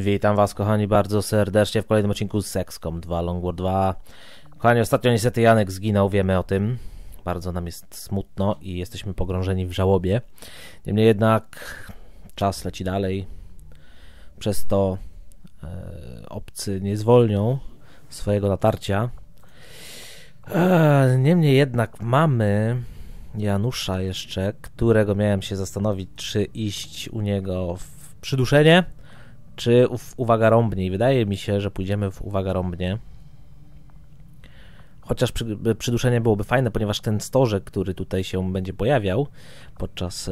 Witam was kochani bardzo serdecznie w kolejnym odcinku z XCOM 2 Long War 2. Kochani, ostatnio niestety Janek zginął, wiemy o tym. Bardzo nam jest smutno i jesteśmy pogrążeni w żałobie. Niemniej jednak czas leci dalej. Przez to obcy nie zwolnią swojego natarcia. Niemniej jednak mamy Janusza jeszcze, którego miałem się zastanowić, czy iść u niego w przyduszenie, czy w Uwaga Rąbnie. Wydaje mi się, że pójdziemy w Uwaga Rąbnie. Chociaż przyduszenie byłoby fajne, ponieważ ten stożek, który tutaj się będzie pojawiał podczas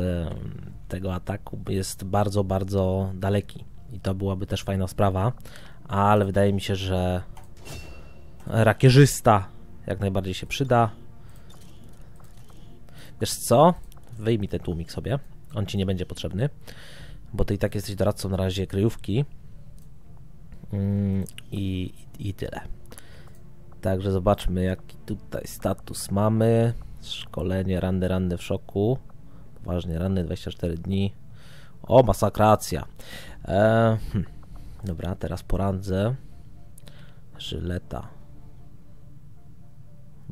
tego ataku, jest bardzo, bardzo daleki. I to byłaby też fajna sprawa, ale wydaje mi się, że rakierzysta jak najbardziej się przyda. Wiesz co? Wyjmij ten tłumik sobie. On ci nie będzie potrzebny, bo ty i tak jesteś doradcą na razie kryjówki. I tyle. Także zobaczmy, jaki tutaj status mamy. Szkolenie, ranny w szoku. Poważnie ranny, 24 dni. O, masakracja. Dobra, teraz poradzę. Żyleta.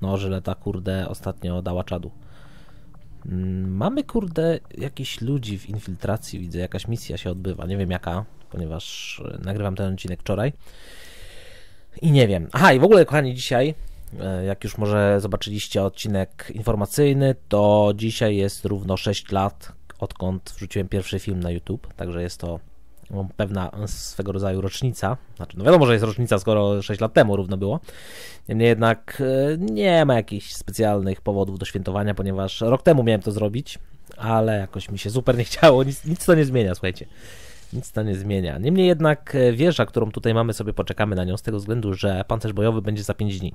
No, Żyleta, kurde, ostatnio dała czadu. Mamy, kurde, jakichś ludzi w infiltracji, widzę, jakaś misja się odbywa, nie wiem jaka, ponieważ nagrywam ten odcinek wczoraj i nie wiem. Aha, i w ogóle, kochani, dzisiaj, jak już może zobaczyliście odcinek informacyjny, to dzisiaj jest równo 6 lat, odkąd wrzuciłem pierwszy film na YouTube, także jest to pewna swego rodzaju rocznica. Znaczy, no wiadomo, że jest rocznica, skoro 6 lat temu równo było. Niemniej jednak nie ma jakichś specjalnych powodów do świętowania, ponieważ rok temu miałem to zrobić, ale jakoś mi się super nie chciało. Nic to nie zmienia, słuchajcie. Nic to nie zmienia. Niemniej jednak wieża, którą tutaj mamy, sobie poczekamy na nią z tego względu, że pancerz bojowy będzie za 5 dni.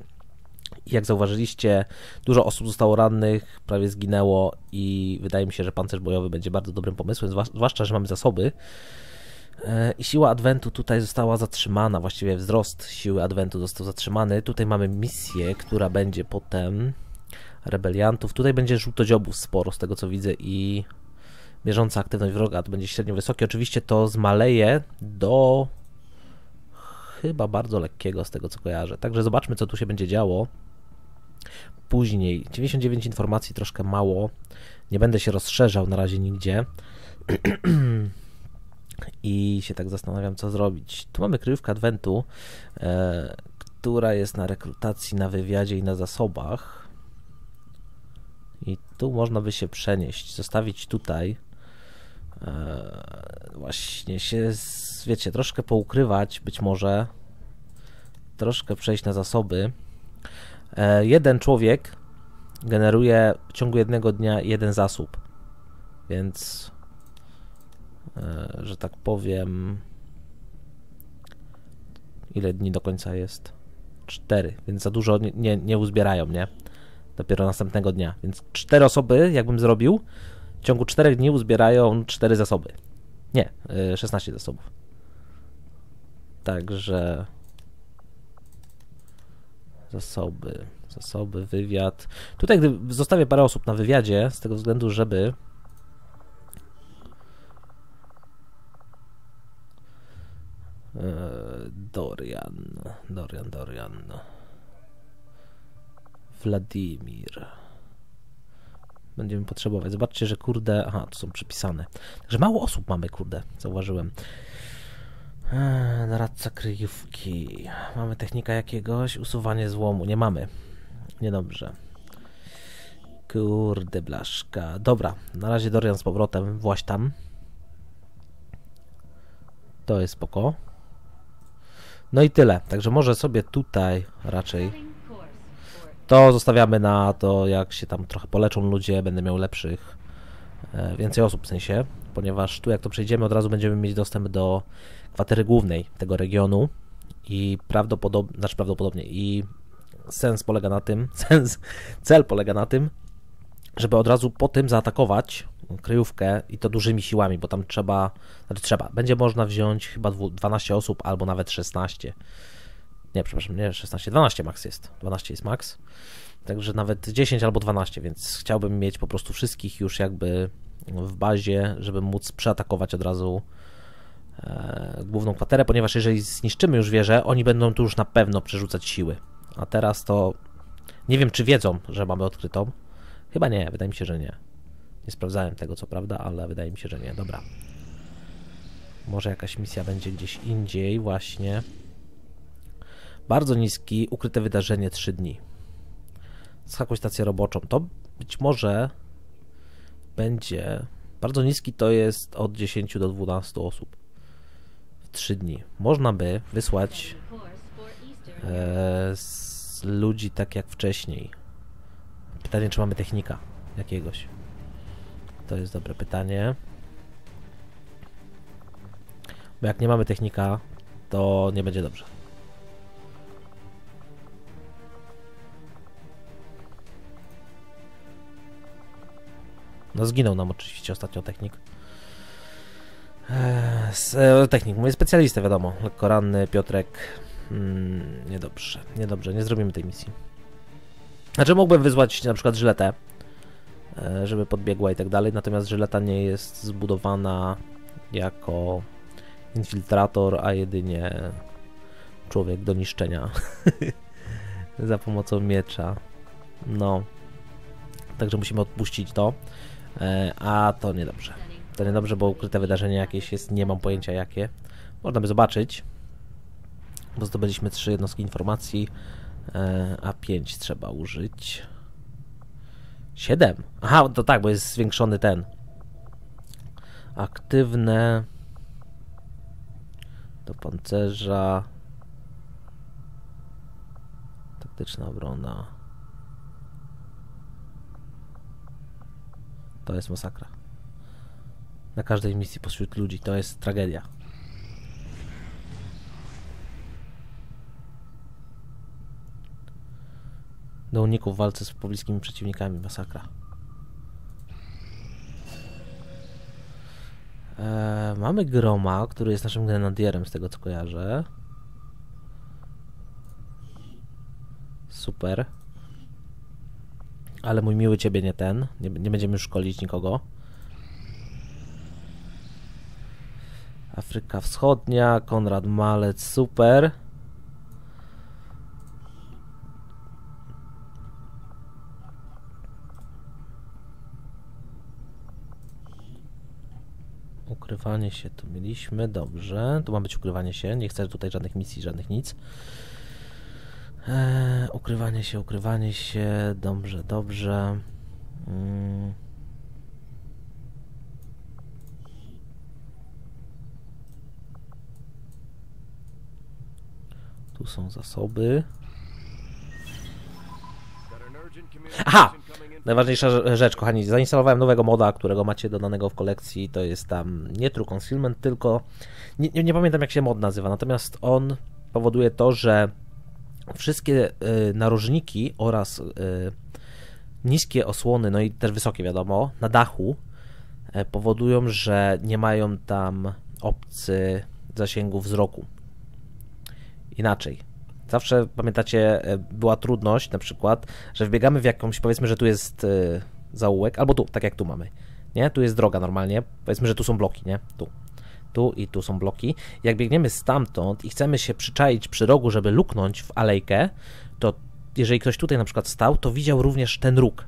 Jak zauważyliście, dużo osób zostało rannych, prawie zginęło i wydaje mi się, że pancerz bojowy będzie bardzo dobrym pomysłem, zwłaszcza że mamy zasoby. I siła adwentu tutaj została zatrzymana, właściwie wzrost siły adwentu został zatrzymany. Tutaj mamy misję, która będzie potem rebeliantów. Tutaj będzie żółtodziobów sporo, z tego co widzę, i bieżąca aktywność wroga to będzie średnio wysoki. Oczywiście to zmaleje do chyba bardzo lekkiego, z tego co kojarzę. Także zobaczmy, co tu się będzie działo później. 99 informacji, troszkę mało. Nie będę się rozszerzał na razie nigdzie. I się tak zastanawiam, co zrobić. Tu mamy kryjówkę adwentu, która jest na rekrutacji, na wywiadzie i na zasobach. I tu można by się przenieść, zostawić tutaj. Właśnie się, wiecie, troszkę poukrywać być może. Troszkę przejść na zasoby. Jeden człowiek generuje w ciągu jednego dnia jeden zasób. Więc... że tak powiem, ile dni do końca jest? 4, więc za dużo nie uzbierają, nie? Dopiero następnego dnia, więc 4 osoby, jakbym zrobił, w ciągu 4 dni uzbierają 4 zasoby. Nie, 16 zasobów. Także zasoby, wywiad. Tutaj gdy zostawię parę osób na wywiadzie, z tego względu, żeby Dorian. Wladimir. Będziemy potrzebować. Zobaczcie, że kurde... Aha, to są przypisane. Także mało osób mamy, kurde. Zauważyłem. Doradca kryjówki. Mamy technika jakiegoś? Usuwanie złomu. Nie mamy. Niedobrze. Kurde blaszka. Dobra. Na razie Dorian z powrotem. Właśnie tam. To jest spoko. No i tyle. Także może sobie tutaj raczej to zostawiamy na to, jak się tam trochę poleczą ludzie, będę miał lepszych, więcej osób w sensie, ponieważ tu jak to przejdziemy, od razu będziemy mieć dostęp do kwatery głównej tego regionu i prawdopodobnie, znaczy prawdopodobnie, i sens polega na tym, cel polega na tym, żeby od razu po tym zaatakować kryjówkę i to dużymi siłami, bo tam trzeba, znaczy trzeba, będzie można wziąć chyba 12 osób albo nawet 16. Nie, przepraszam, nie 16, 12 max jest. 12 jest max. Także nawet 10 albo 12, więc chciałbym mieć po prostu wszystkich już jakby w bazie, żeby móc przeatakować od razu główną kwaterę, ponieważ jeżeli zniszczymy już wieżę, oni będą tu już na pewno przerzucać siły. A teraz to nie wiem, czy wiedzą, że mamy odkrytą. Chyba nie, wydaje mi się, że nie. Nie sprawdzałem tego, co prawda, ale wydaje mi się, że nie. Dobra. Może jakaś misja będzie gdzieś indziej właśnie. Bardzo niski, ukryte wydarzenie 3 dni. Skakuj stację roboczą. To być może będzie... Bardzo niski to jest od 10 do 12 osób. W 3 dni. Można by wysłać z ludzi tak jak wcześniej. Pytanie, czy mamy technika jakiegoś. To jest dobre pytanie. Bo jak nie mamy technika, to nie będzie dobrze. No zginął nam oczywiście ostatnio technik. Mówię specjalistę, wiadomo. Lekko ranny, Piotrek. Niedobrze, niedobrze, nie zrobimy tej misji. Znaczy mógłbym wyzwać na przykład Żyletę, żeby podbiegła i tak dalej, natomiast Żyleta nie jest zbudowana jako infiltrator, a jedynie człowiek do niszczenia za pomocą miecza. No. Także musimy odpuścić to, a to niedobrze. To niedobrze, bo ukryte wydarzenie jakieś jest, nie mam pojęcia jakie. Można by zobaczyć, bo zdobyliśmy 3 jednostki informacji, a 5 trzeba użyć. 7. Aha, to tak, bo jest zwiększony ten. Aktywne do pancerza. Taktyczna obrona. To jest masakra. Na każdej misji pośród ludzi. To jest tragedia. Do uników w walce z pobliskimi przeciwnikami. Masakra. Mamy Groma, który jest naszym grenadierem, z tego co kojarzę. Super. Ale mój miły, ciebie nie ten. Nie będziemy szkolić nikogo. Afryka Wschodnia, Konrad Malec, super. Ukrywanie się tu mieliśmy, dobrze. Tu ma być ukrywanie się, nie chcę tutaj żadnych misji, żadnych nic. Ukrywanie się, dobrze, dobrze. Tu są zasoby. Aha! Najważniejsza rzecz, kochani, zainstalowałem nowego moda, którego macie dodanego w kolekcji. To jest tam nie True Concealment, tylko... Nie pamiętam, jak się mod nazywa, natomiast on powoduje to, że wszystkie narożniki oraz niskie osłony, no i też wysokie, wiadomo, na dachu powodują, że nie mają tam opcji zasięgu wzroku. Inaczej. Zawsze, pamiętacie, była trudność, na przykład, że wbiegamy w jakąś, powiedzmy, że tu jest zaułek, albo tu, tak jak tu mamy, nie? Tu jest droga normalnie, powiedzmy, że tu są bloki, nie? Tu i tu są bloki. Jak biegniemy stamtąd i chcemy się przyczaić przy rogu, żeby luknąć w alejkę, to jeżeli ktoś tutaj na przykład stał, to widział również ten róg,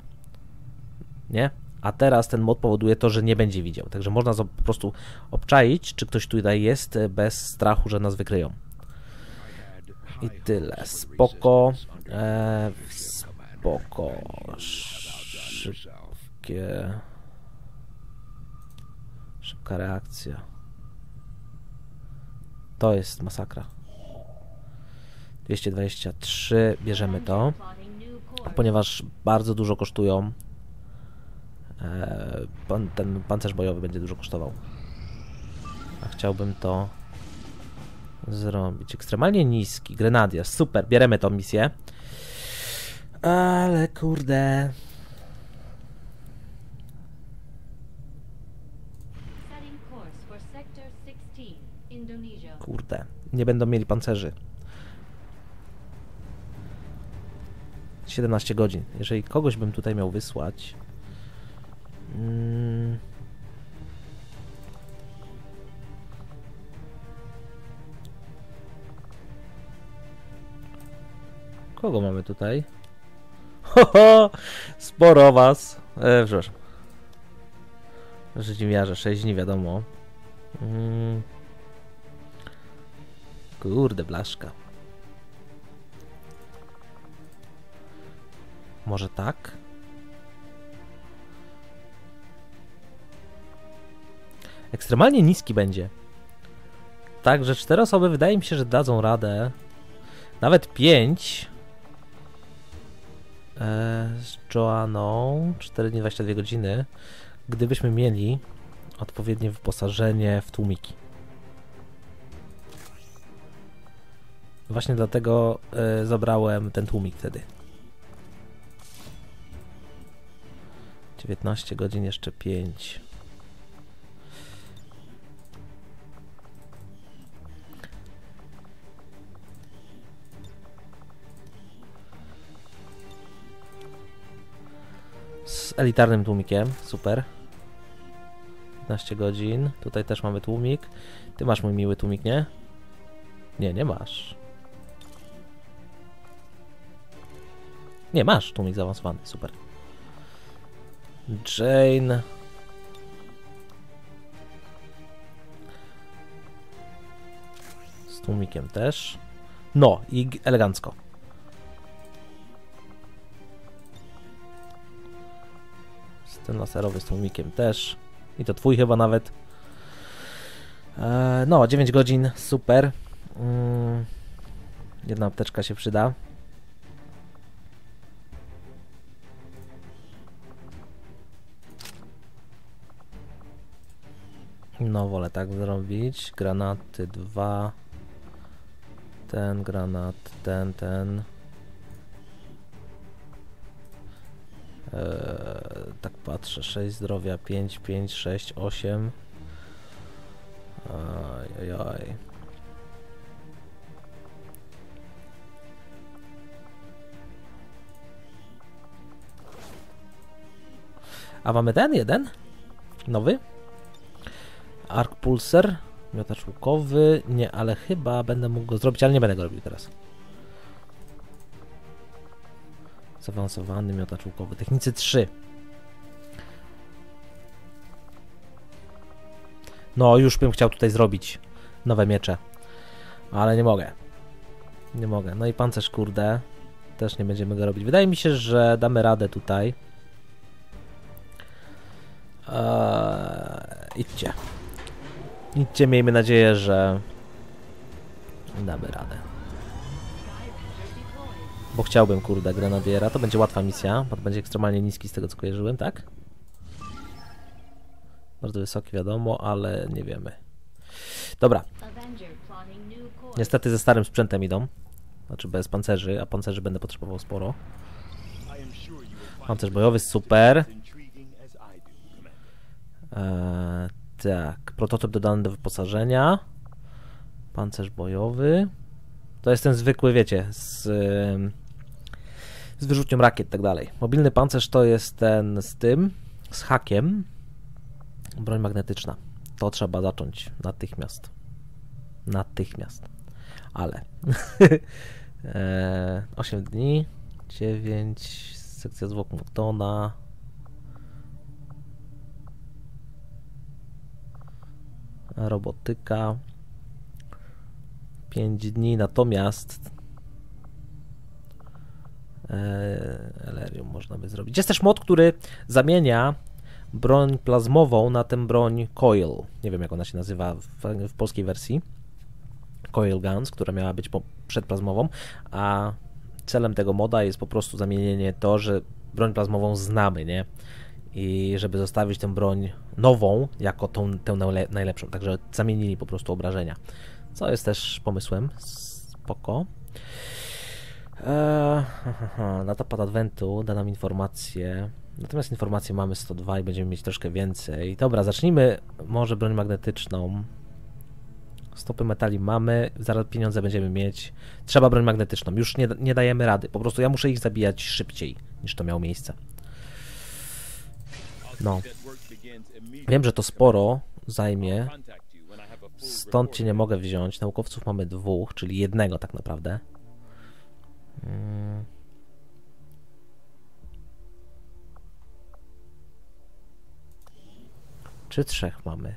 nie? A teraz ten mod powoduje to, że nie będzie widział. Także można po prostu obczaić, czy ktoś tutaj jest, bez strachu, że nas wykryją. I tyle. Spoko. Spoko. Szybka reakcja. To jest masakra. 223. Bierzemy to. Ponieważ bardzo dużo kosztują. Ten pancerz bojowy będzie dużo kosztował. A chciałbym to... zrobić. Ekstremalnie niski grenadier. Super, bierzemy tą misję. Ale kurde. Kurde, nie będą mieli pancerzy. 17 godzin. Jeżeli kogoś bym tutaj miał wysłać... Kogo mamy tutaj? Ho, sporo was. Przepraszam. Żydźmiarze, 6 dni, wiadomo. Kurde, blaszka. Może tak? Ekstremalnie niski będzie. Także 4 osoby wydaje mi się, że dadzą radę. Nawet 5. Z Joanną 4 dni, 22 godziny. Gdybyśmy mieli odpowiednie wyposażenie w tłumiki. Właśnie dlatego zabrałem ten tłumik wtedy. 19 godzin, jeszcze 5. Z elitarnym tłumikiem, super. 15 godzin, tutaj też mamy tłumik. Ty masz mój miły tłumik, nie? Nie, nie masz. Nie, masz tłumik zaawansowany, super. Jane. Z tłumikiem też. No i elegancko. Z tym laserowy z tłumikiem też. I to twój chyba nawet. No, 9 godzin, super. Jedna apteczka się przyda. No, wolę tak zrobić. Granaty 2. Ten granat, ten. Tak patrzę. 6 zdrowia, 5, 6, 8. Ajajaj. A mamy ten jeden? Nowy? Arc Pulser, miotacz łukowy, nie, ale chyba będę mógł go zrobić, ale nie będę go robił teraz. Zaawansowany miotacz łukowy, technicy 3. No, już bym chciał tutaj zrobić nowe miecze, ale nie mogę. Nie mogę, no i pancerz, kurde, też nie będziemy go robić. Wydaje mi się, że damy radę tutaj. Idźcie. Idźcie, miejmy nadzieję, że damy radę. Bo chciałbym, kurde, grenadiera. To będzie łatwa misja, bo to będzie ekstremalnie niski z tego, co kojarzyłem, tak? Bardzo wysoki, wiadomo, ale nie wiemy. Dobra. Niestety ze starym sprzętem idą. Znaczy bez pancerzy, a pancerzy będę potrzebował sporo. Pancerz bojowy, super. Tak, prototyp dodany do wyposażenia. Pancerz bojowy. To jest ten zwykły, wiecie, z wyrzutnią rakiet i tak dalej. Mobilny pancerz to jest ten z tym, z hakiem. Broń magnetyczna. To trzeba zacząć natychmiast. Natychmiast. Ale 8 dni, 9, sekcja zwłok Mutona. Robotyka 5 dni, natomiast Elerium można by zrobić. Jest też mod, który zamienia broń plazmową na tę broń Coil. Nie wiem, jak ona się nazywa w polskiej wersji. Coil Guns, która miała być przedplazmową, a celem tego moda jest po prostu zamienienie to, że broń plazmową znamy, nie? I żeby zostawić tę broń nową jako tę najlepszą. Także zamienili po prostu obrażenia. Co jest też pomysłem. Spoko. Datapad Adwentu da nam informację. Natomiast informacje mamy 102 i będziemy mieć troszkę więcej. Dobra, zacznijmy może broń magnetyczną. Stopy metali mamy. Zaraz pieniądze będziemy mieć. Trzeba broń magnetyczną. Już nie dajemy rady. Po prostu ja muszę ich zabijać szybciej niż to miało miejsce. No, wiem, że to sporo zajmie, stąd cię nie mogę wziąć. Naukowców mamy 2, czyli jednego tak naprawdę. Czy trzech mamy?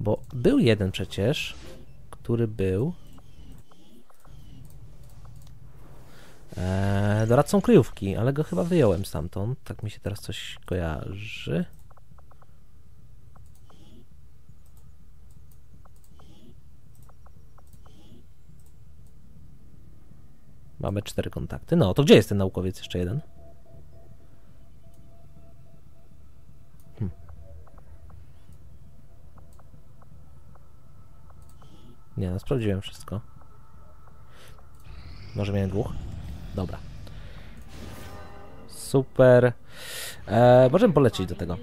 Bo był jeden przecież, który był doradcą kryjówki, ale go chyba wyjąłem stamtąd. Tak mi się teraz coś kojarzy. Mamy 4 kontakty. No, to gdzie jest ten naukowiec? Jeszcze jeden. Nie, no sprawdziłem wszystko. Może miałem dwóch? Dobra. Super. Możemy polecieć do tego.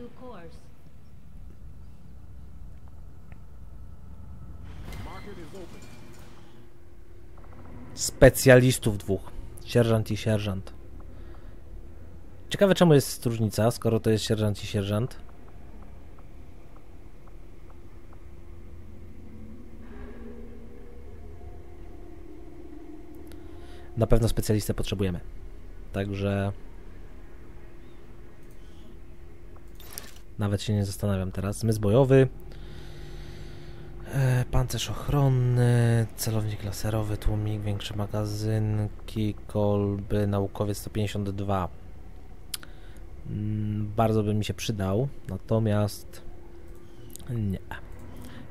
Specjalistów dwóch. Sierżant i sierżant. Ciekawe, czemu jest różnica, skoro to jest sierżant i sierżant. Na pewno specjalistę potrzebujemy. Także... Nawet się nie zastanawiam teraz. Zmysł bojowy. Pancerz ochronny, celownik laserowy, tłumik, większe magazynki, kolby, naukowiec 152. Bardzo by mi się przydał, natomiast nie.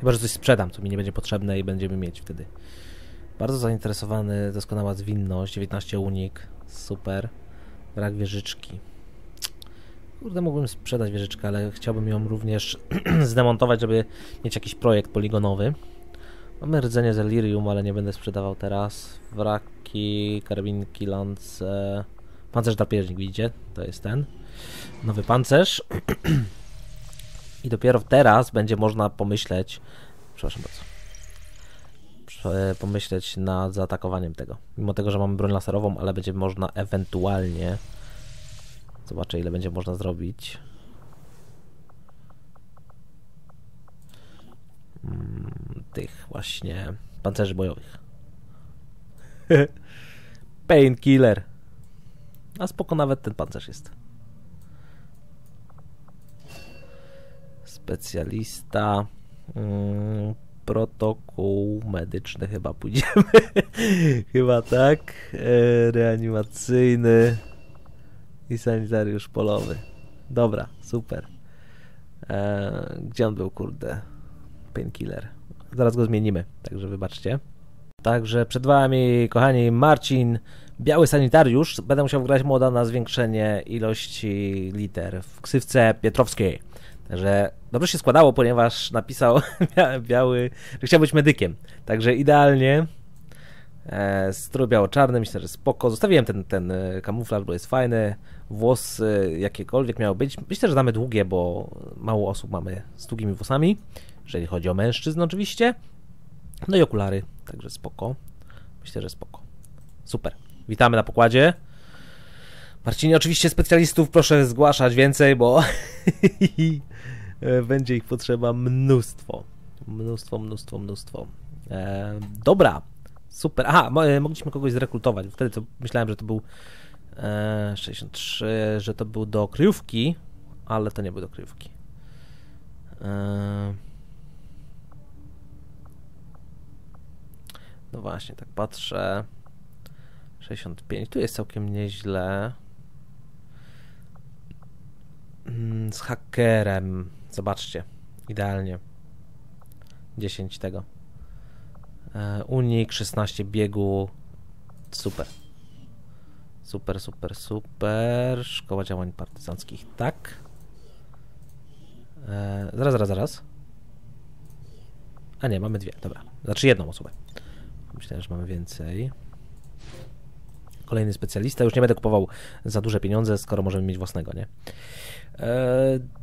Chyba, że coś sprzedam, co mi nie będzie potrzebne i będziemy mieć wtedy. Bardzo zainteresowany, doskonała zwinność, 19 unik, super. Brak wieżyczki. Kurde, mógłbym sprzedać wieżyczkę, ale chciałbym ją również zdemontować, żeby mieć jakiś projekt poligonowy. Mamy rdzenie z Elirium, ale nie będę sprzedawał teraz. Wraki, karabinki, lance... Pancerz drapieżnik, widzicie? To jest ten. Nowy pancerz. I dopiero teraz będzie można pomyśleć... Przepraszam bardzo. Pomyśleć nad zaatakowaniem tego. Mimo tego, że mamy broń laserową, ale będzie można ewentualnie... Zobaczę, ile będzie można zrobić. Tych właśnie pancerzy bojowych. Painkiller. A spoko, nawet ten pancerz jest. Specjalista. Protokół medyczny chyba pójdziemy. Chyba tak. Reanimacyjny. I sanitariusz polowy. Dobra, super. Gdzie on był, kurde? Painkiller. Zaraz go zmienimy, także wybaczcie. Także przed wami, kochani, Marcin, biały sanitariusz. Będę musiał wgrać moda na zwiększenie ilości liter w ksywce pietrowskiej. Także dobrze się składało, ponieważ napisał biały, że chciał być medykiem. Także idealnie. Strój biało-czarny, myślę, że spoko. Zostawiłem ten kamuflaż, bo jest fajny. Włosy jakiekolwiek miały być. Myślę, że damy długie, bo mało osób mamy z długimi włosami. Jeżeli chodzi o mężczyzn oczywiście. No i okulary, także spoko. Myślę, że spoko. Super. Witamy na pokładzie. Marcinie, oczywiście specjalistów proszę zgłaszać więcej, bo będzie ich potrzeba mnóstwo. Mnóstwo. Dobra. Super. Aha, mogliśmy kogoś zrekrutować. Wtedy to myślałem, że to był 63, że to był do kryjówki, ale to nie był do kryjówki. No właśnie, tak patrzę. 65, tu jest całkiem nieźle. Z hakerem. Zobaczcie, idealnie. 10 tego. Unik, 16 biegu. Super. Super. Szkoła działań partyzanckich, tak. Zaraz. A nie, mamy dwie, dobra. Znaczy jedną osobę. Myślałem, że mamy więcej. Kolejny specjalista. Już nie będę kupował za duże pieniądze, skoro możemy mieć własnego, nie?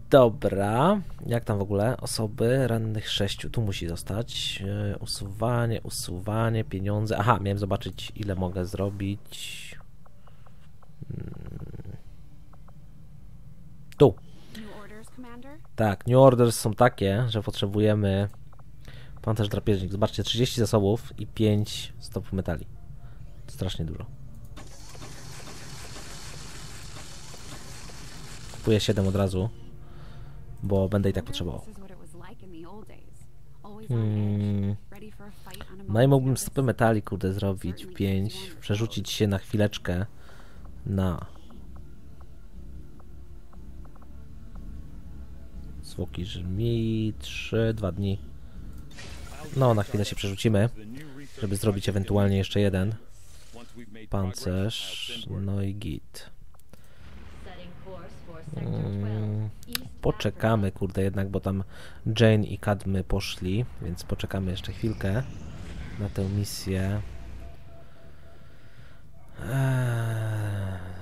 Dobra. Jak tam w ogóle? Osoby rannych 6. Tu musi zostać. Usuwanie, pieniądze. Aha, miałem zobaczyć, ile mogę zrobić. Tu. Tak, new orders są takie, że potrzebujemy Pancerz drapieżnik. Zobaczcie, 30 zasobów i 5 stopów metali. Strasznie dużo. Kupuję 7 od razu, bo będę i tak potrzebował. No i mógłbym stopy metali, kurde, zrobić 5, przerzucić się na chwileczkę na zwłoki żmii, 2 dni. No, na chwilę się przerzucimy, żeby zrobić ewentualnie jeszcze jeden pancerz, no i git. Poczekamy, kurde, jednak, bo tam Jane i Kadmy poszli, więc poczekamy jeszcze chwilkę na tę misję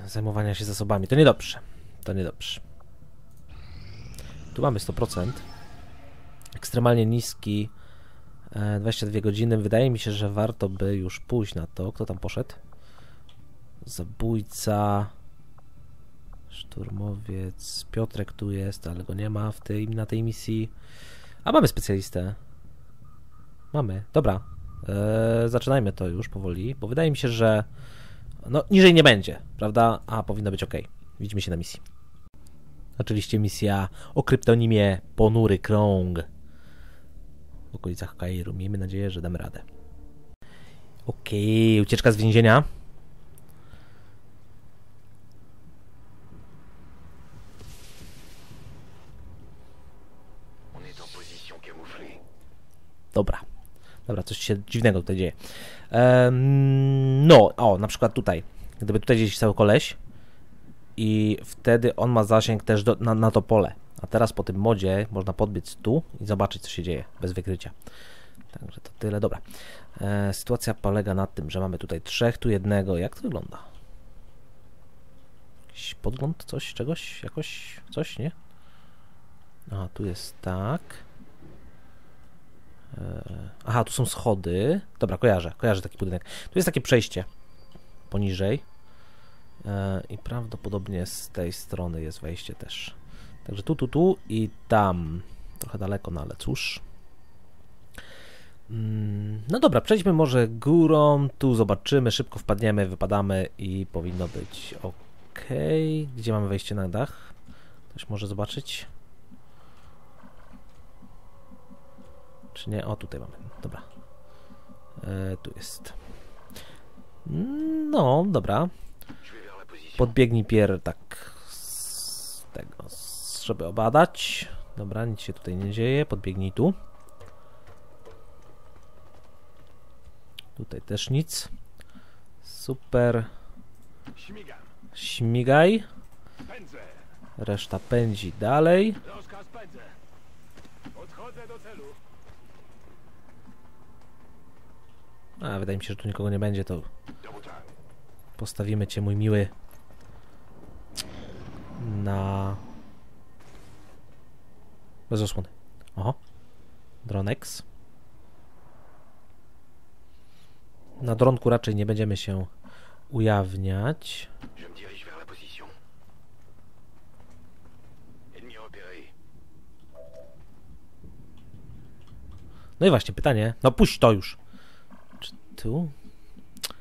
zajmowania się zasobami. To niedobrze, to niedobrze. Tu mamy 100%. Ekstremalnie niski, 22 godziny. Wydaje mi się, że warto by już pójść na to. Kto tam poszedł? Zabójca, szturmowiec, Piotrek tu jest, ale go nie ma w tej, na tej misji. A mamy specjalistę. Mamy, dobra. Zaczynajmy to już powoli, bo wydaje mi się, że no niżej nie będzie, prawda? A powinno być ok. Widzimy się na misji. Oczywiście misja o kryptonimie Ponury Krąg w okolicach Kairu. Miejmy nadzieję, że damy radę. Okej, ucieczka z więzienia. Dobra, dobra, coś się dziwnego tutaj dzieje. No, o, na przykład tutaj. Gdyby tutaj gdzieś stał koleś i wtedy on ma zasięg też do, na to pole. A teraz po tym modzie można podbiec tu i zobaczyć, co się dzieje bez wykrycia. Także to tyle, dobra. Sytuacja polega na tym, że mamy tutaj 3, tu jednego. Jak to wygląda? Jakiś podgląd, coś, czegoś, jakoś, coś, nie? A, tu jest tak. Aha, tu są schody. Dobra, kojarzę taki budynek. Tu jest takie przejście poniżej i prawdopodobnie z tej strony jest wejście też. Także tu i tam. Trochę daleko, no ale cóż. No dobra, przejdźmy może górą. Tu zobaczymy, szybko wpadniemy, wypadamy i powinno być ok. Gdzie mamy wejście na dach? Ktoś może zobaczyć? Czy nie? O, tutaj mamy. Dobra. Tu jest. No, dobra. Podbiegnij tak z tego, żeby obadać. Dobra, nic się tutaj nie dzieje. Podbiegnij tu. Tutaj też nic. Super. Śmigaj. Reszta pędzi dalej. Odchodzę do celu. A, wydaje mi się, że tu nikogo nie będzie, to postawimy cię, mój miły, na... bez osłony. Oho. Dronex. Na dronku raczej nie będziemy się ujawniać. No i właśnie, pytanie. No puść to już. Tu?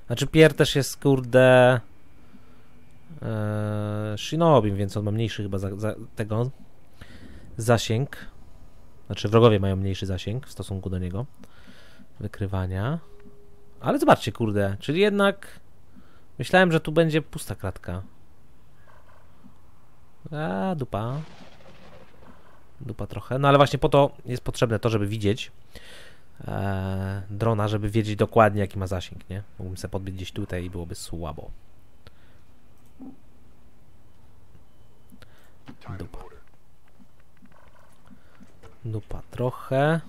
Znaczy Pierre też jest, kurde, Shinobim, więc on ma mniejszy chyba zasięg. Znaczy wrogowie mają mniejszy zasięg w stosunku do niego. Wykrywania. Ale zobaczcie, kurde, czyli jednak myślałem, że tu będzie pusta kratka. A, dupa. Dupa trochę. No ale właśnie po to jest potrzebne to, żeby widzieć drona, żeby wiedzieć dokładnie, jaki ma zasięg, nie? Mógłbym sobie podbić gdzieś tutaj i byłoby słabo. Dupa trochę.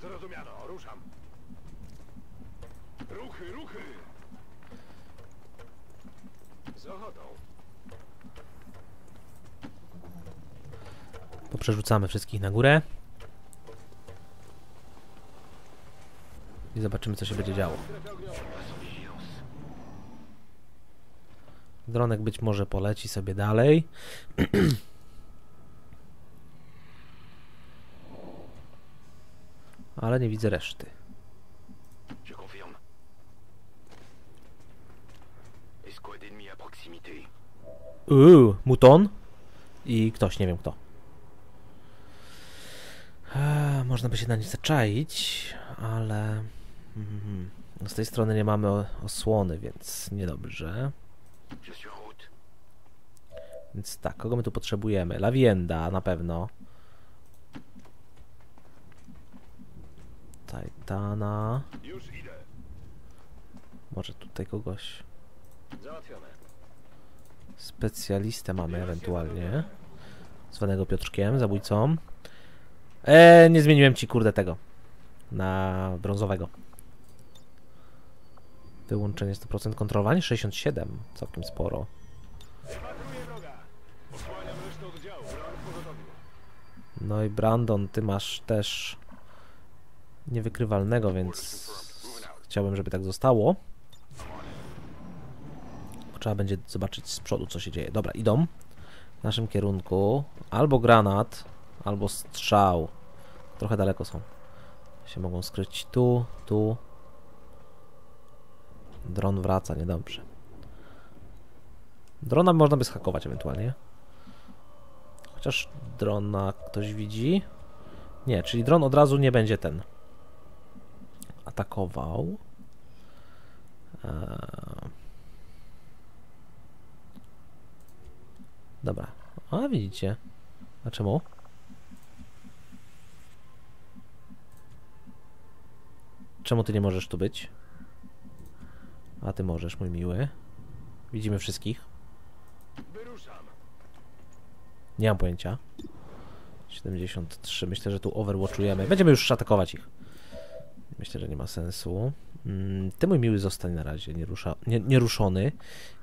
Zrozumiano, ruszam. Ruchy. Z ochotą. Poprzerzucamy wszystkich na górę. I zobaczymy, co się będzie działo. Dronek być może poleci sobie dalej. ale nie widzę reszty. Muton i ktoś, nie wiem kto. Można by się na nich zaczaić, ale z tej strony nie mamy osłony, więc niedobrze. Więc tak, kogo my tu potrzebujemy? Lawienda na pewno. Titana. Może tutaj kogoś. Specjalistę mamy ewentualnie. Zwanego Piotrkiem, zabójcą. Nie zmieniłem ci, kurde, tego. Na brązowego. Wyłączenie 100%, kontrolowanie 67. Całkiem sporo. No i Brandon, ty masz też niewykrywalnego, więc chciałbym, żeby tak zostało. Trzeba będzie zobaczyć z przodu, co się dzieje. Dobra, idą w naszym kierunku. Albo granat, albo strzał. Trochę daleko są. Się mogą skryć tu, tu. Dron wraca, niedobrze. Drona można by schakować ewentualnie. Chociaż drona ktoś widzi. Nie, czyli dron od razu nie będzie ten atakował. Dobra. A widzicie. A czemu? Czemu ty nie możesz tu być? A ty możesz, mój miły. Widzimy wszystkich. Nie mam pojęcia. 73. Myślę, że tu overwatchujemy. Będziemy już atakować ich. Myślę, że nie ma sensu. Ty, mój miły, zostań na razie nieruszony.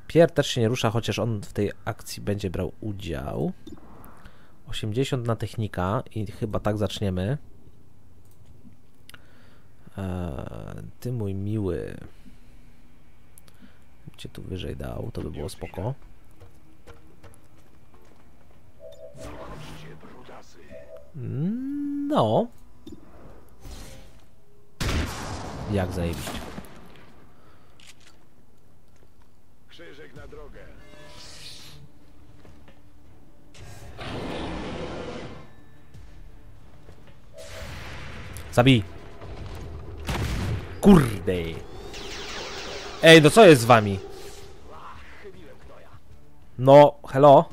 Pierre też się nie rusza, chociaż on w tej akcji będzie brał udział. 80 na technika i chyba tak zaczniemy. Ty, mój miły, cię tu wyżej dał, to by było spoko. No. Jak zajebiście. Krzyżyk na drogę. Zabij. Kurde. Ej, no co jest z wami? No, hello.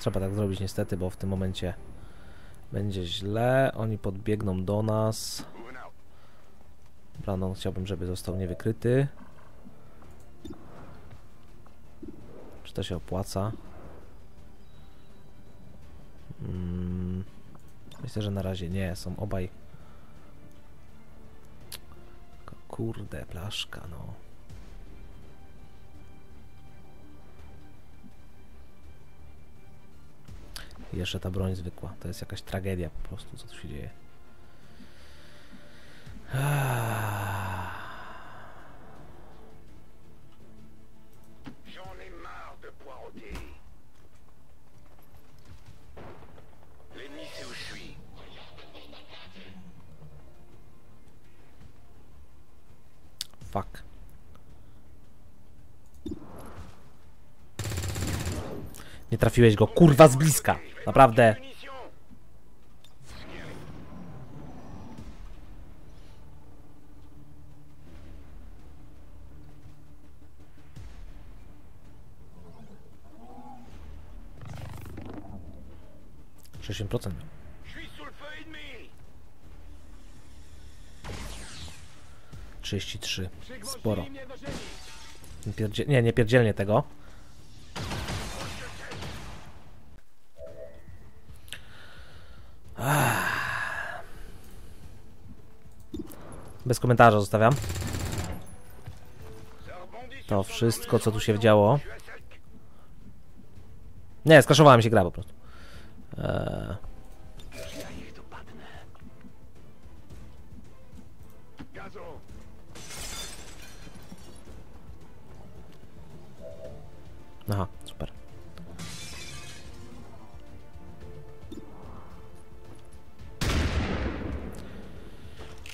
Trzeba tak zrobić niestety, bo w tym momencie będzie źle. Oni podbiegną do nas. Brandon, chciałbym, żeby został niewykryty. Czy to się opłaca? Myślę, że na razie nie. Są obaj. Kurde, blaszka, no. Jeszcze ta broń zwykła. To jest jakaś tragedia po prostu, co tu się dzieje. Fuck. Nie trafiłeś go, kurwa, z bliska. Naprawdę. Sześćdziesiąt procent. Trzydzieści trzy. Sporo. Nie pierdzielnie tego. Bez komentarza zostawiam. To wszystko, co tu się działo. Nie, skraszowała mi się gra po prostu.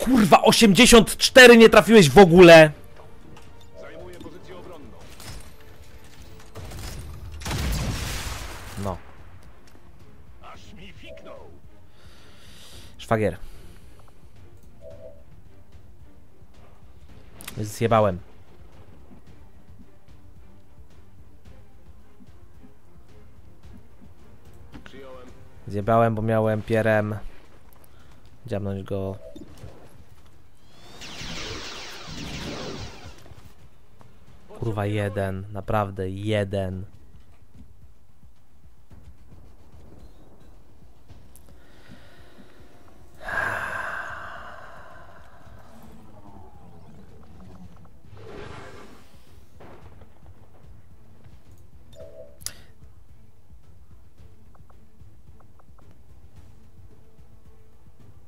Kurwa, 84 nie trafiłeś w ogóle. Zajmuję pozycję obronną. No. Aż mi fiknął. Szwagier. Zjebałem. Zjebałem, bo miałem pierem. Dziabnąć go. Kurwa, jeden. Naprawdę, jeden.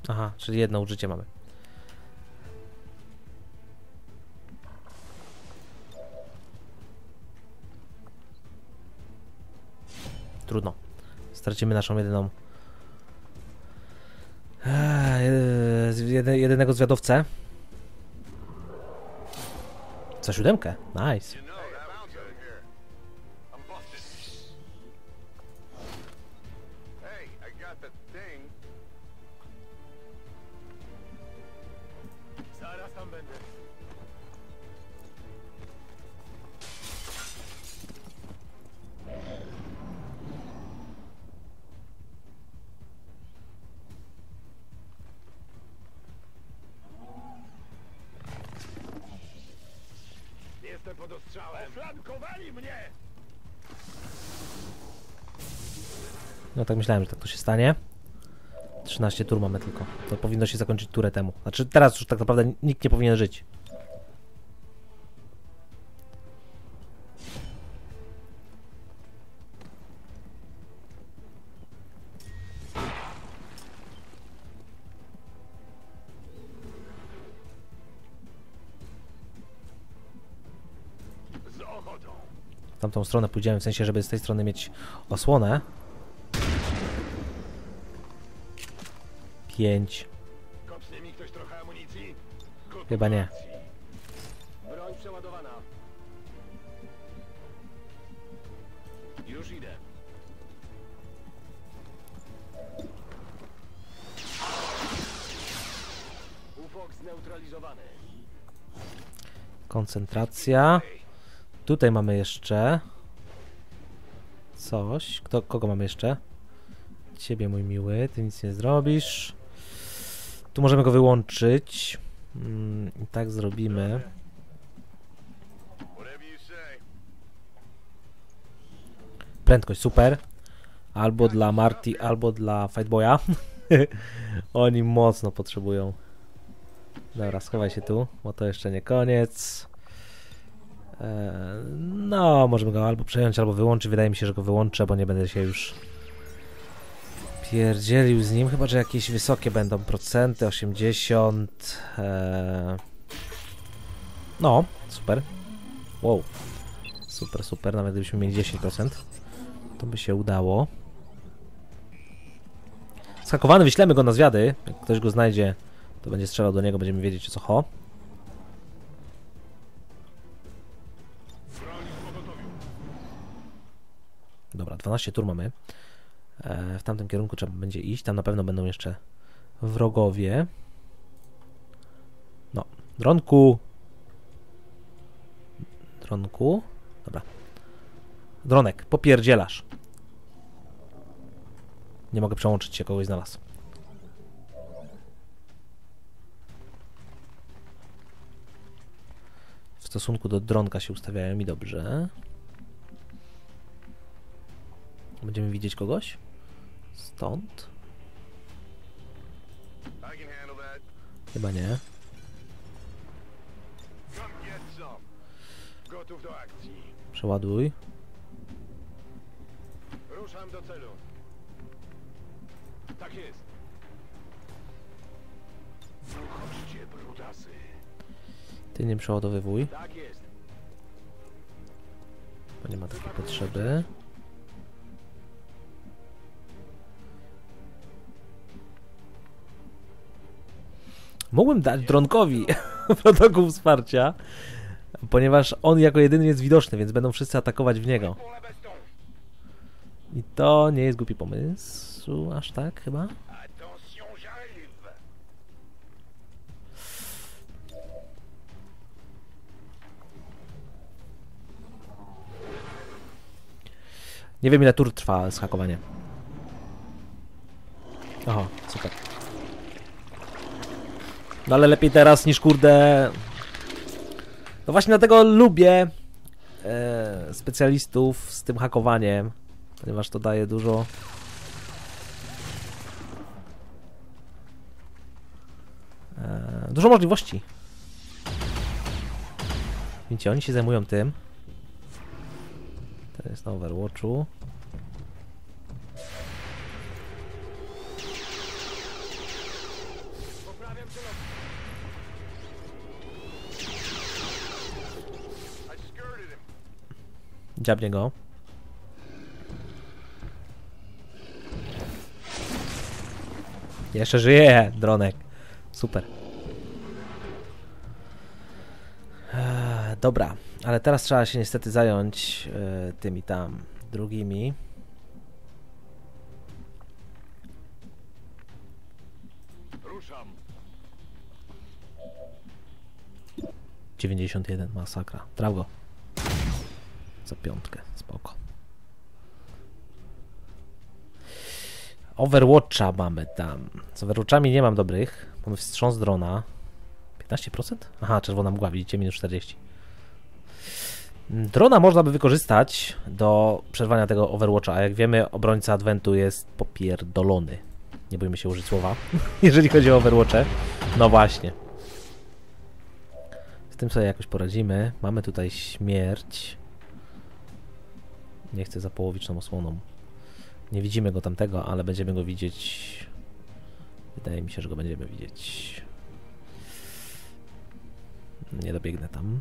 Aha, czyli jedno użycie mamy. Trudno. Stracimy naszą jedyną... jedynego zwiadowcę. Za siódemkę. Nice. No tak myślałem, że tak to się stanie. 13 tur mamy tylko. To powinno się zakończyć turę temu. Znaczy teraz już tak naprawdę nikt nie powinien żyć. W tamtą stronę pójdziemy, w sensie, żeby z tej strony mieć osłonę. 5. Kopsnie mi ktoś trochę amunicji? Chyba nie. Broń przeładowana. Już idę. UFOK zneutralizowany. Koncentracja. Tutaj mamy jeszcze coś. Kogo mamy jeszcze? Ciebie, mój miły. Ty nic nie zrobisz. Tu możemy go wyłączyć. I tak zrobimy. Prędkość super. Albo dla Marty, albo dla Fightboya. Oni mocno potrzebują. Dobra, schowaj się tu, bo to jeszcze nie koniec. No, możemy go albo przejąć, albo wyłączyć. Wydaje mi się, że go wyłączę, bo nie będę się już pierdzielił z nim. Chyba że jakieś wysokie będą procenty, 80. No, super. Wow. Super, super. Nawet gdybyśmy mieli 10%, to by się udało. Skakowany, wyślemy go na zwiady. Jak ktoś go znajdzie, to będzie strzelał do niego, będziemy wiedzieć o co ho. Dobra, 12 tur mamy. W tamtym kierunku trzeba będzie iść. Tam na pewno będą jeszcze wrogowie. No, dronku. Dronku. Dobra. Dronek, popierdzielasz. Nie mogę przełączyć się, kogoś znalazł. W stosunku do dronka się ustawiają mi dobrze. Będziemy widzieć kogoś? Stąd? Chyba nie. Przeładuj. Ruszam do celu. Tak jest. Chodźcie, brudasy. Ty nie przeładowywuj. Tak jest. Bo nie ma takiej potrzeby. Mogłem dać Dronkowi protokół wsparcia, ponieważ on jako jedyny jest widoczny, więc będą wszyscy atakować w niego. I to nie jest głupi pomysł, aż tak chyba. Nie wiem, ile tur trwa zhakowanie. Aha, super. No ale lepiej teraz niż kurde... No właśnie dlatego lubię specjalistów z tym hakowaniem, ponieważ to daje dużo... dużo możliwości. Widzicie, oni się zajmują tym. To jest na Overwatchu. Dziabnie go. Jeszcze żyje, dronek. Super. Dobra, ale teraz trzeba się niestety zająć tymi tam drugimi. Ruszam. 91, masakra. Traf go. Za piątkę, spoko. Overwatcha mamy tam. Z Overwatchami nie mam dobrych. Mamy wstrząs drona. 15%? Aha, czerwona mgła, widzicie, minus 40. Drona można by wykorzystać do przerwania tego Overwatcha, a jak wiemy, obrońca Adwentu jest popierdolony. Nie bójmy się użyć słowa, jeżeli chodzi o Overwatche. No właśnie. Z tym sobie jakoś poradzimy. Mamy tutaj śmierć. Nie chcę za połowiczną osłoną. Nie widzimy go tamtego, ale będziemy go widzieć. Wydaje mi się, że go będziemy widzieć. Nie dobiegnę tam.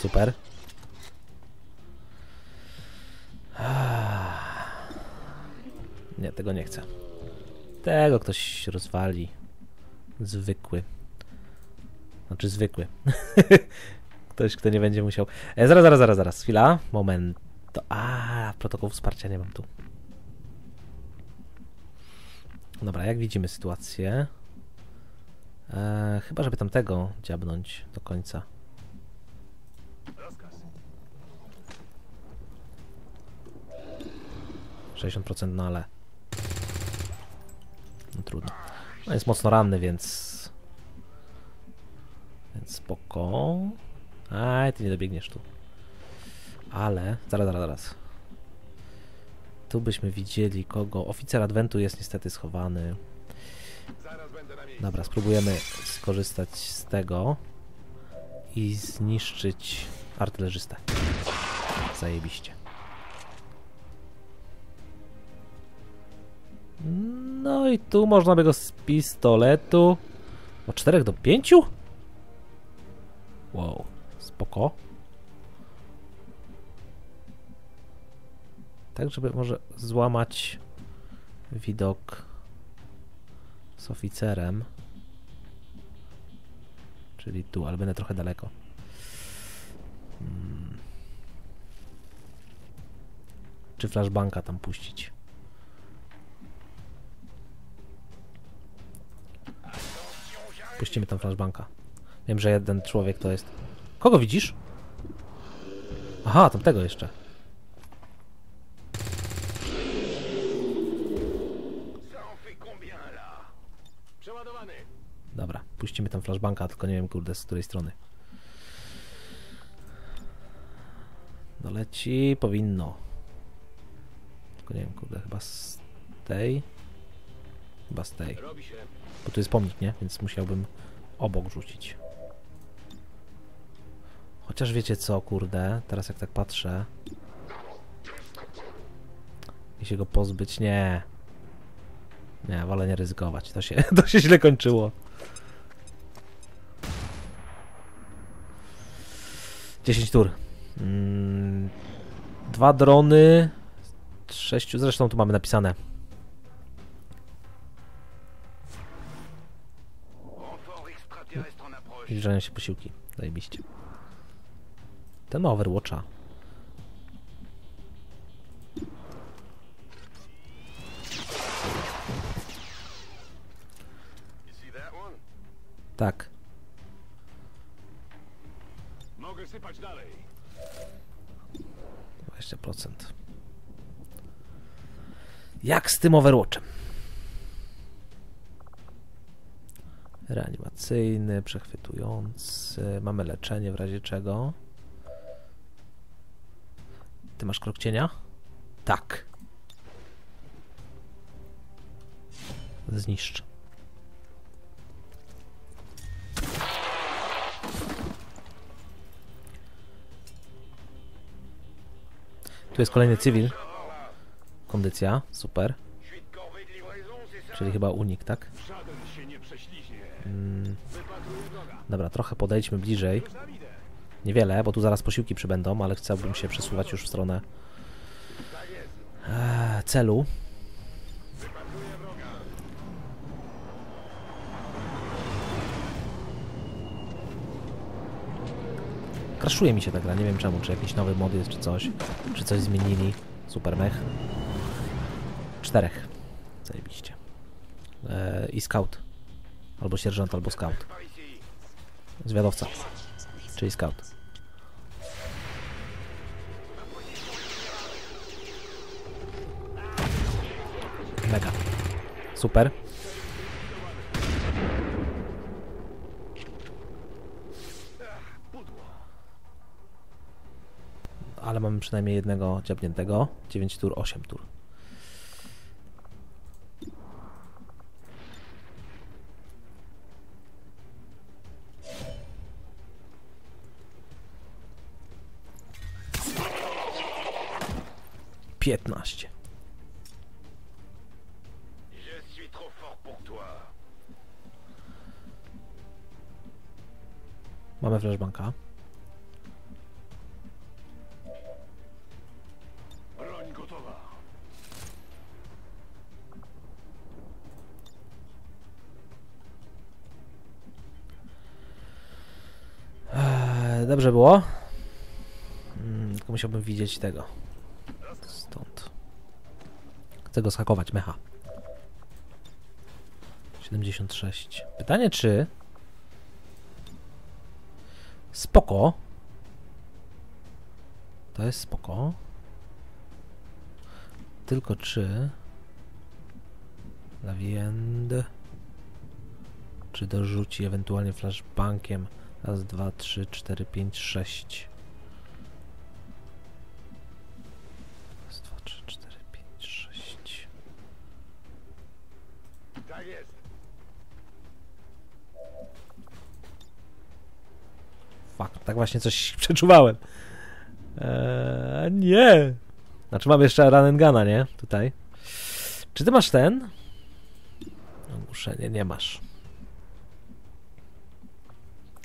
Super. Nie, tego nie chcę. Tego ktoś rozwali. Zwykły. Znaczy zwykły. Ktoś, kto nie będzie musiał... Zaraz. Chwila. Moment. To... A, protokół wsparcia nie mam tu. Dobra, jak widzimy sytuację? Chyba, żeby tamtego dziabnąć do końca. Rozkaz. 60%, no ale... No trudno. No jest mocno ranny, więc... Więc spoko. Aj, ty nie dobiegniesz tu. Ale... Zaraz. Tu byśmy widzieli kogo... Oficer Adwentu jest niestety schowany. Dobra, spróbujemy skorzystać z tego i zniszczyć artylerzystę. Zajebiście. No i tu można by go z pistoletu... Od 4 do 5? Wow, spoko. Tak, żeby może złamać widok z oficerem. Czyli tu, ale będę trochę daleko. Czy flashbanka tam puścić? Puścimy tam flashbanka. Wiem, że jeden człowiek to jest... Kogo widzisz? Aha, tamtego jeszcze. Dobra, puścimy tam flashbanka, tylko nie wiem, kurde, z której strony. Doleci, powinno. Tylko nie wiem, kurde, chyba z tej. Chyba z tej. Bo tu jest pomnik, nie? Więc musiałbym obok rzucić. Chociaż wiecie co, kurde, teraz jak tak patrzę... I się go pozbyć, nie. Nie, wolę nie ryzykować. To się źle kończyło. 10 tur. Dwa drony... Sześciu... Zresztą tu mamy napisane. I zbliżają się posiłki. Zajebiście. Ten ma Overwatcha. Tak. Mogę sypać dalej. 20%. Jak z tym Overwatchem? Reanimacyjny, przechwytujący. Mamy leczenie w razie czego. Ty masz krok cienia? Tak. Zniszcz. Tu jest kolejny cywil. Kondycja, super. Czyli chyba unik, tak? Dobra, trochę podejdźmy bliżej. Niewiele, bo tu zaraz posiłki przybędą, ale chciałbym się przesuwać już w stronę celu. Kraszuje mi się ta gra, nie wiem czemu, czy jakieś nowe mody jest, czy coś zmienili. Super mech. 4. Zajebiście. I scout. Albo sierżant, albo scout. Zwiadowca. Czyli scout. Mega. Super. Ale mamy przynajmniej jednego dziabniętego. 9 tur, 8 tur. Mamy flashbanka. Broń gotowa. Dobrze było. Tylko musiałbym widzieć tego. Stąd. Chcę go zhakować, mecha. 76. Pytanie, czy... Spoko. To jest spoko. Tylko czy... Lawiend... Czy dorzuci ewentualnie flashbankiem? Raz, dwa, trzy, cztery, pięć, sześć. Raz, dwa, trzy, cztery, pięć, sześć. Tak jest. Fuck, tak właśnie coś przeczuwałem. Nie! Znaczy mam jeszcze run and guna, nie? Tutaj. Czy ty masz ten? Ogłuszenie, nie masz.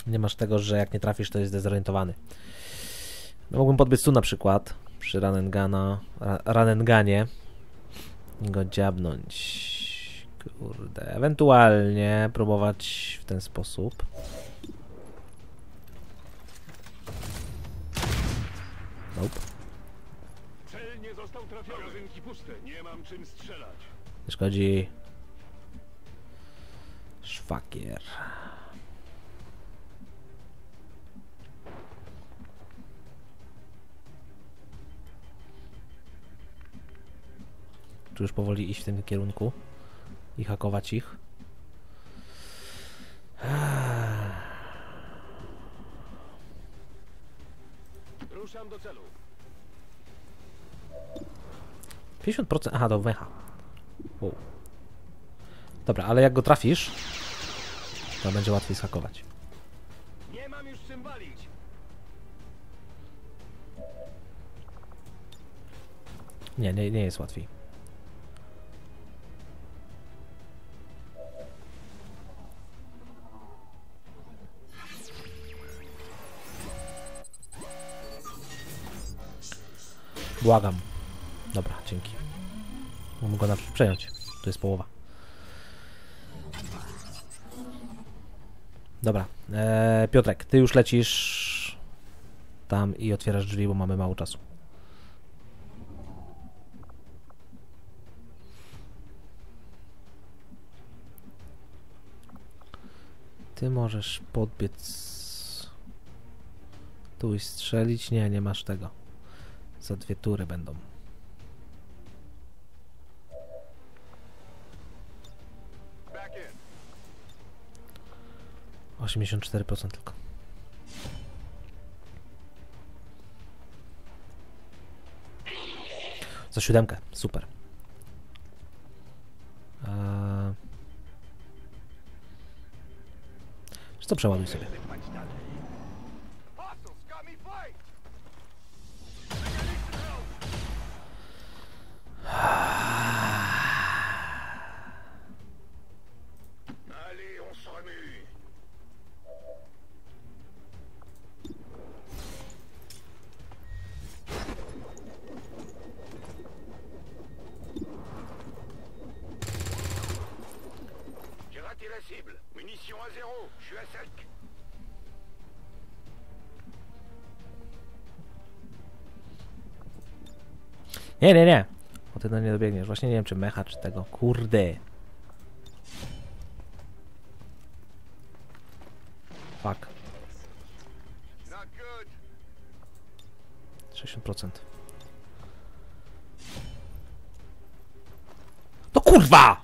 Nie masz tego, że jak nie trafisz, to jest zdezorientowany. No, mógłbym podbiec tu na przykład. Przy run and guna, run and gunie. I go dziabnąć. Kurde. Ewentualnie próbować w ten sposób. Nope. Cel nie został trafiony. Magazynki puste. Nie mam czym strzelać. Nie szkodzi. Szwagier. Tu już powoli iść w tym kierunku i hakować ich. Ruszam do celu. 50%. Aha, do mecha. Wow. Dobra, ale jak go trafisz, to będzie łatwiej zhakować. Nie mam już czym walić. Nie jest łatwiej. Błagam. Dobra, dzięki. Mogę go nawet przejąć. To jest połowa. Dobra. Piotrek, ty już lecisz tam i otwierasz drzwi, bo mamy mało czasu. Ty możesz podbiec tu i strzelić. Nie, nie masz tego. Za dwie tury będą. Back in. 84% tylko. Za 7. Super. Co przeładuj sobie. Nie, nie, nie. O ty no nie dobiegniesz. Właśnie nie wiem, czy mecha, czy tego. Kurde. Fuck. 60%. No kurwa!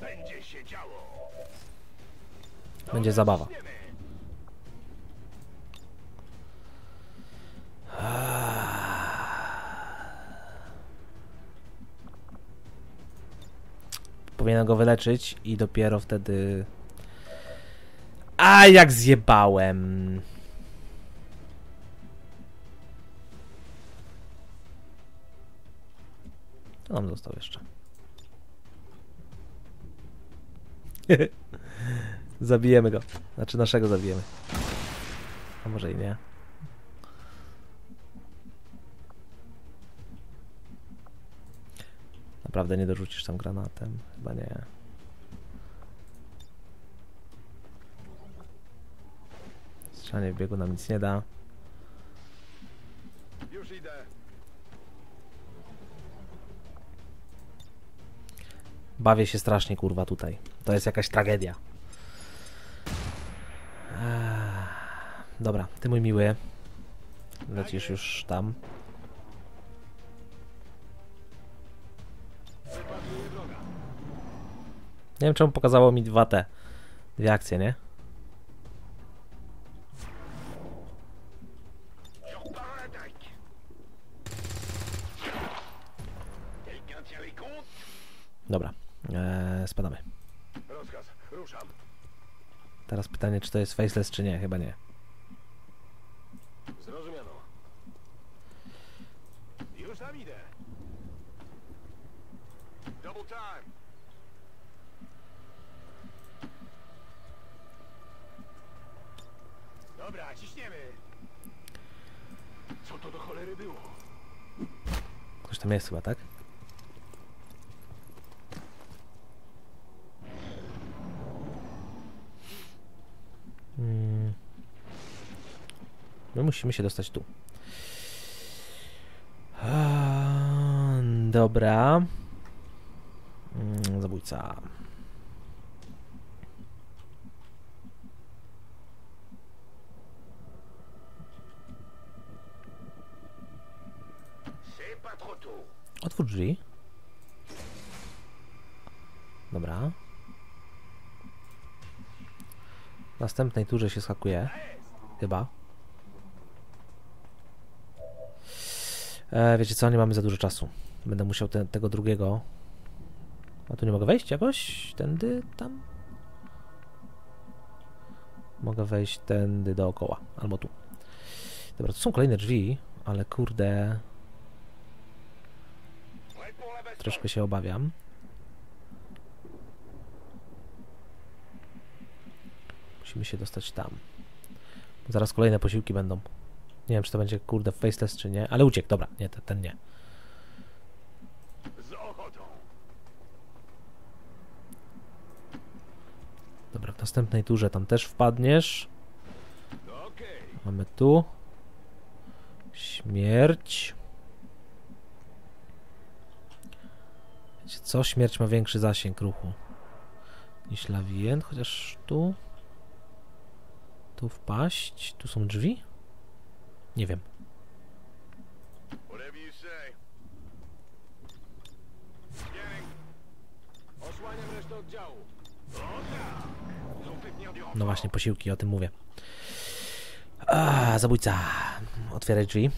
Będzie się działo. Będzie zabawa. Powinienem go wyleczyć i dopiero wtedy... A jak zjebałem! To nam został jeszcze. Zabijemy go. Znaczy naszego zabijemy. A może i nie. Naprawdę nie dorzucisz tam granatem? Chyba nie. Strzelanie w biegu nam nic nie da. Już idę. Bawię się strasznie, kurwa, tutaj. To jest jakaś tragedia. Dobra, ty mój miły. Lecisz już tam. Nie wiem, czemu pokazało mi dwie akcje, nie? Dobra, spadamy. Teraz pytanie, czy to jest faceless, czy nie? Chyba nie. Zrozumiano. Już tam idę. Double time. Dobra, ciśniemy. Co to do cholery było? Ktoś tam jest chyba, tak? My musimy się dostać tu. Dobra. Zabójca. Otwórz drzwi. Dobra. W następnej turze się skakuje. Chyba. Wiecie co? Nie mamy za dużo czasu. Będę musiał tego drugiego... A tu nie mogę wejść jakoś? Tędy? Tam? Mogę wejść tędy dookoła. Albo tu. Dobra, tu są kolejne drzwi, ale kurde... Troszkę się obawiam. Musimy się dostać tam. Zaraz kolejne posiłki będą. Nie wiem, czy to będzie, kurde, faceless, czy nie, ale uciekł, dobra, nie, ten nie. Dobra, w następnej turze tam też wpadniesz. Mamy tu. Śmierć. Wiecie co? Śmierć ma większy zasięg ruchu niż lawien, chociaż tu... Tu wpaść? Tu są drzwi? Nie wiem. No właśnie, posiłki, o tym mówię. A, zabójca. Otwieraj drzwi.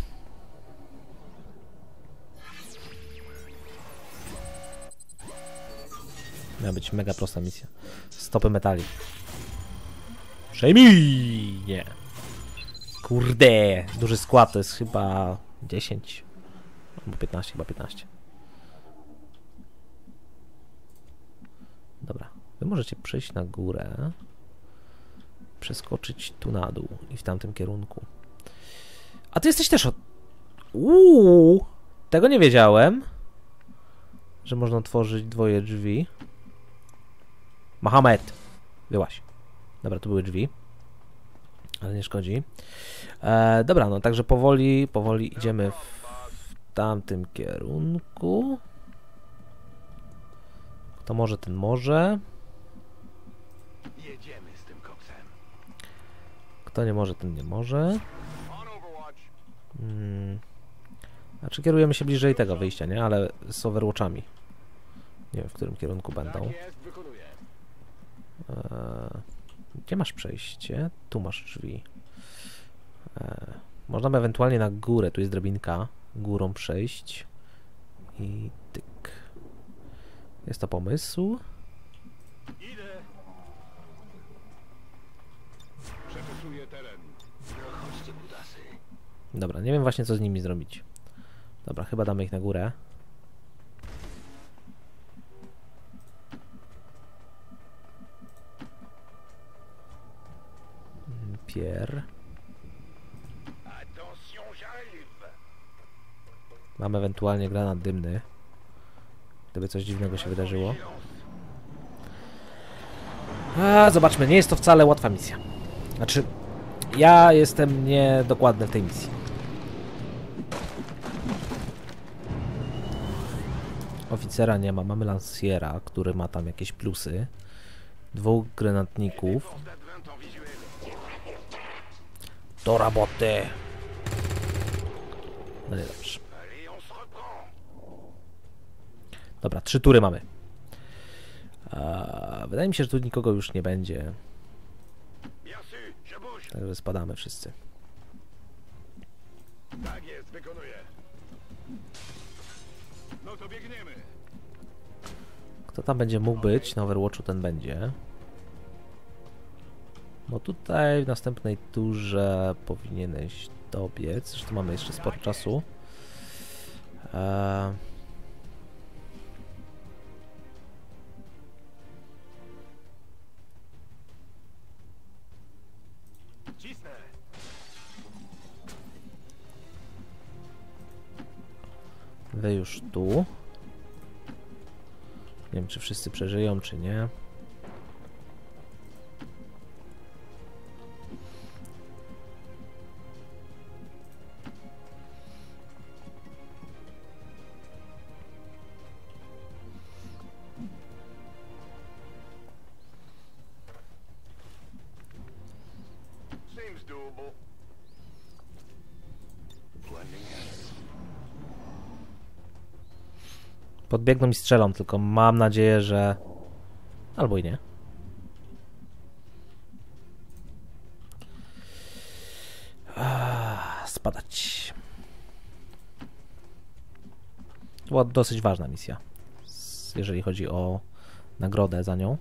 Miała być mega prosta misja. Stopy metali. Przejmij! Nie. Kurde. Duży skład to jest chyba 10. Albo 15, chyba 15. Dobra. Wy możecie przejść na górę. Przeskoczyć tu na dół i w tamtym kierunku. A ty jesteś też od... Uuu! Tego nie wiedziałem, że można otworzyć dwoje drzwi. Mohamed! Wyłaś. Dobra, tu były drzwi. Ale nie szkodzi. Dobra, no także powoli, powoli idziemy w tamtym kierunku. Kto może, ten może. Kto nie może, ten nie może. Znaczy kierujemy się bliżej tego wyjścia, nie? Ale z Overwatchami. Nie wiem, w którym kierunku będą. Gdzie masz przejście? Tu masz drzwi. Można by ewentualnie na górę, tu jest drabinka, górą przejść. I tyk. Jest to pomysł. Dobra, nie wiem właśnie, co z nimi zrobić. Dobra, chyba damy ich na górę. Pier. Mamy ewentualnie granat dymny. Gdyby coś dziwnego się wydarzyło. A, zobaczmy, nie jest to wcale łatwa misja. Znaczy, ja jestem niedokładny w tej misji. Oficera nie ma, mamy Lanciera, który ma tam jakieś plusy. Dwóch granatników. Do roboty! No nie, dobrze. Dobra, 3 tury mamy. Wydaje mi się, że tu nikogo już nie będzie. Także spadamy wszyscy. Tak jest, wykonuję. No to biegniemy. Kto tam będzie mógł być na Overwatchu, ten będzie. Bo tutaj w następnej turze powinieneś dobiec. Zresztą mamy jeszcze sporo czasu. Wy już tu. Nie wiem, czy wszyscy przeżyją, czy nie. Podbiegną i strzelą, tylko mam nadzieję, że... Albo i nie. Spadać. To była dosyć ważna misja, jeżeli chodzi o nagrodę za nią.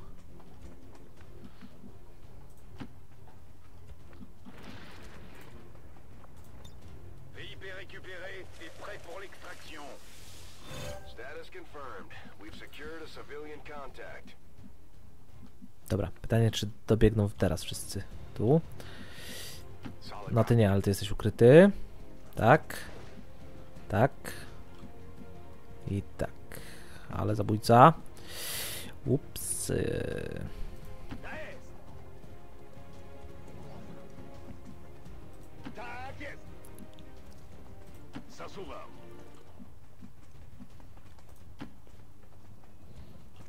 Dobra, pytanie, czy dobiegną teraz wszyscy tu. No ty nie, ale ty jesteś ukryty. Tak. Tak. I tak. Ale zabójca. Ups. Tak jest. Zasuwam.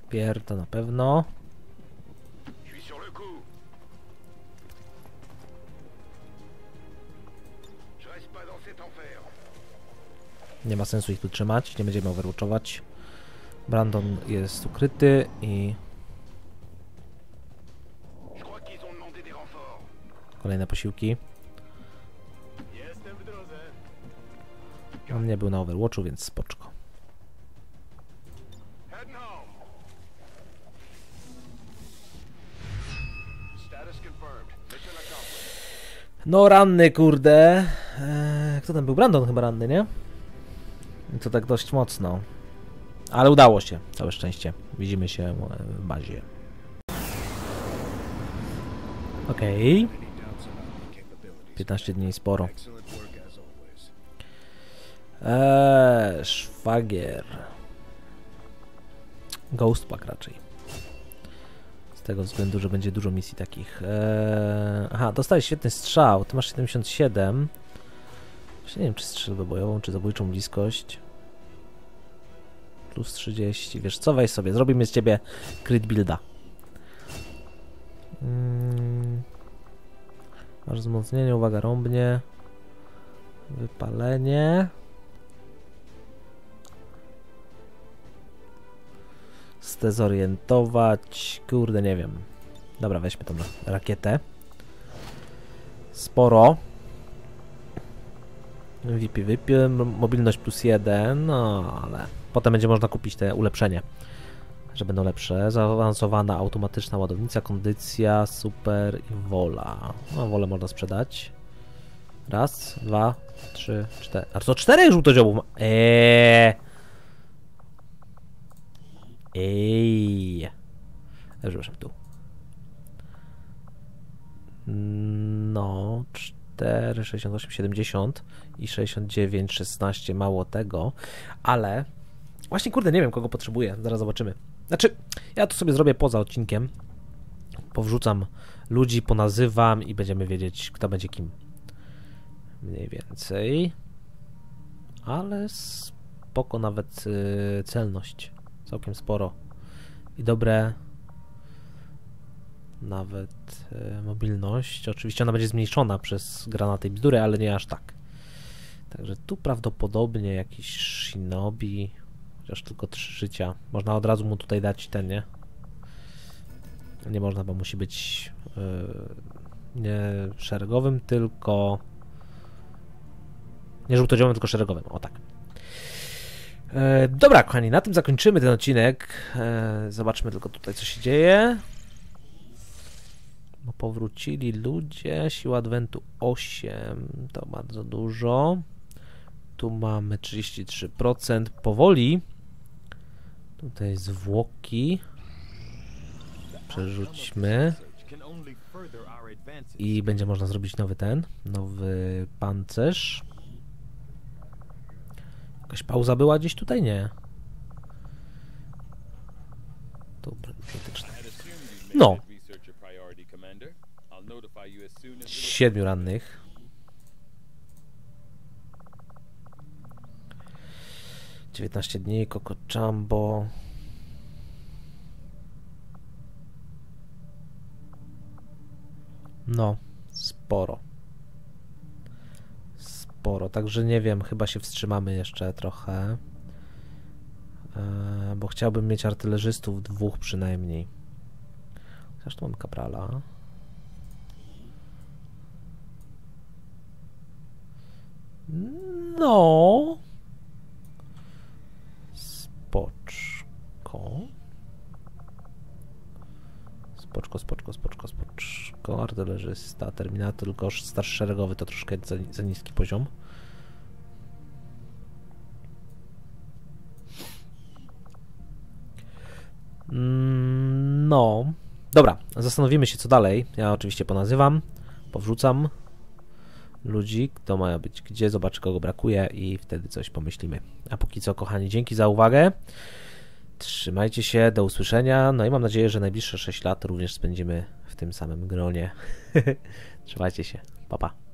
Pierda na pewno. Nie ma sensu ich tu trzymać, nie będziemy overwatchować. Brandon jest ukryty i... Kolejne posiłki. On nie był na overwatchu, więc spoczko. No ranny, kurde. Kto tam był? Brandon chyba ranny, nie? I to tak dość mocno. Ale udało się, całe szczęście. Widzimy się w bazie. Okej. 15 dni, sporo. Szwagier. Ghostpack raczej. Z tego względu, że będzie dużo misji takich. Aha, dostałeś świetny strzał. Ty masz 77. Nie wiem, czy strzelbę bojową, czy zabójczą bliskość. Plus 30. Wiesz co, weź sobie. Zrobimy z ciebie crit builda. Masz wzmocnienie, uwaga rąbnie. Wypalenie. Zdezorientować. Kurde, nie wiem. Dobra, weźmy tą rakietę. Sporo. VIP, mobilność plus 1, no ale potem będzie można kupić te ulepszenie, że będą lepsze. Zaawansowana automatyczna ładownica, kondycja, super i wola. No, wolę można sprzedać. Raz, dwa, trzy, cztery. A co 4 żółtoziobów ma? Ej. Przepraszam, tu. No, 4, 68, 70 i 69, 16, mało tego, ale właśnie kurde, nie wiem kogo potrzebuję, zaraz zobaczymy. Znaczy, ja to sobie zrobię poza odcinkiem, powrzucam ludzi, ponazywam i będziemy wiedzieć kto będzie kim. Mniej więcej, ale spoko nawet celność, całkiem sporo i dobre. Nawet mobilność. Oczywiście ona będzie zmniejszona przez granaty i bzdury, ale nie aż tak. Także tu prawdopodobnie jakiś Shinobi. Chociaż tylko 3 życia. Można od razu mu tutaj dać ten, nie? Nie można, bo musi być nie szeregowym, tylko... Nie żółtodziałym, tylko szeregowym. O tak. Dobra, kochani, na tym zakończymy ten odcinek. Zobaczmy tylko tutaj, co się dzieje. No, powrócili ludzie, siła adwentu 8, to bardzo dużo. Tu mamy 33%, powoli. Tutaj zwłoki. Przerzućmy. I będzie można zrobić nowy ten, nowy pancerz. Jakaś pauza była gdzieś tutaj? Nie. Dobra, krytyczne. No. 7 rannych. As 19 dni, Coco Jumbo. No, sporo. Sporo, także nie wiem, chyba się wstrzymamy jeszcze trochę. Bo chciałbym mieć artylerzystów 2 przynajmniej. Chociaż tu mam kaprala. No, spoczko. Spoczko. Artylerzysta, terminator, tylko starszy szeregowy to troszkę za niski poziom. No, dobra, zastanowimy się co dalej. Ja oczywiście ponazywam, powrzucam. ludzi, kto ma być gdzie, zobaczy kogo brakuje i wtedy coś pomyślimy. A póki co, kochani, dzięki za uwagę. Trzymajcie się, do usłyszenia. No i mam nadzieję, że najbliższe 6 lat również spędzimy w tym samym gronie. Trzymajcie się, pa pa.